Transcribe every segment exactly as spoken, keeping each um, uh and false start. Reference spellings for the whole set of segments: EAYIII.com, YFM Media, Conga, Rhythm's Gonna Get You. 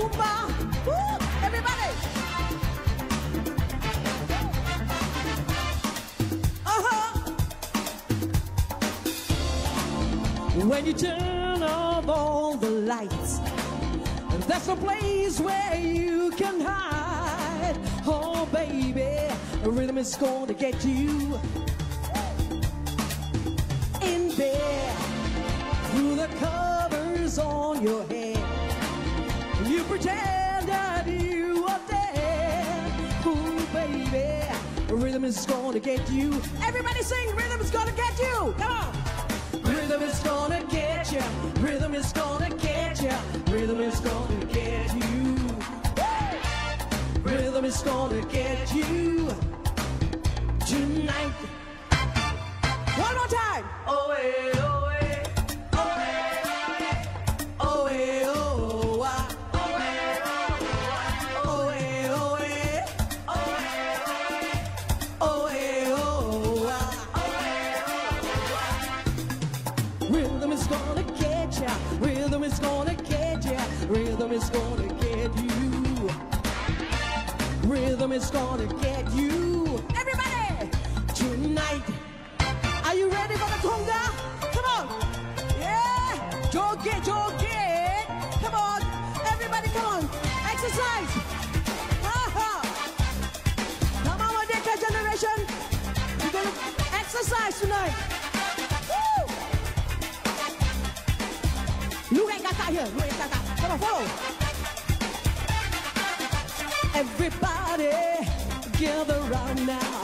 Zumba. Woo! Everybody. Uh-huh. When you turn off all the lights, that's the place where you can hide. Oh, baby, rhythm is gonna get you. In bed, through the covers on your head, you pretend that you are dead. Oh, baby, rhythm is gonna get you. Everybody sing, rhythm is gonna get you. Come on. Rhythm is gonna get you. Rhythm is gonna get you. Rhythm is gonna get you. Rhythm is gonna get you tonight. One more time. Oh, hey, oh, hey. Oh, hey, oh, hey, oh, ah. Oh, hey, oh, hey, oh, hey. Oh, hey, oh, hey, oh, ah. Rhythm is gonna get ya. Rhythm is gonna get ya. Rhythm is gonna get you. Rhythm is gonna get you. Everybody, tonight. Are you ready for the conga? Come on! Yeah! Joget, joget! Come on! Everybody, come on! Exercise! Ha-ha! Now, Mama Deca generation, you're gonna exercise tonight! Woo! Luke Kaka here! Luke Kaka! Come on, follow! Everybody, gather round now.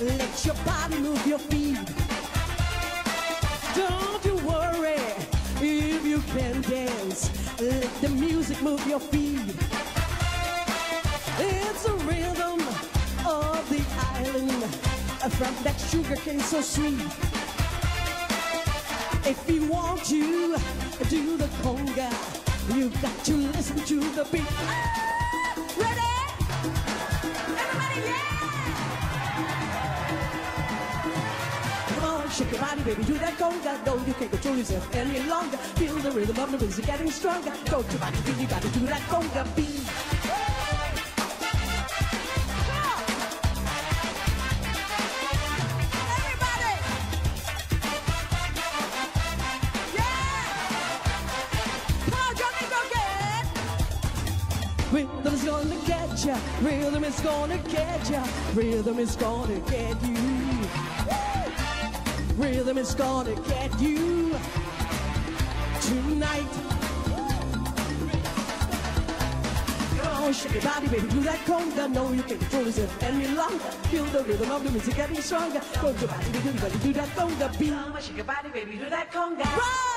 Let your body move your feet. Don't you worry if you can dance. Let the music move your feet. It's the rhythm of the island, from that sugar cane so sweet. If you want to do the conga, you got to listen to the beat. Ah! Ready? Everybody, yeah! Come on, shake your body, baby, do that conga. No, you can't control yourself any longer. Feel the rhythm of the music getting stronger. Go to body, feel your body, do that conga beat. Rhythm is gonna get ya. Rhythm is gonna get ya. Rhythm is gonna get you. Woo! Rhythm is gonna get you tonight. Come on, shake your body, baby, do that conga. No, you can't control yourself any longer. Feel the rhythm of the music getting stronger. Go to your body, baby, do that conga beat. Come on, shake your body, baby, do that conga. Run!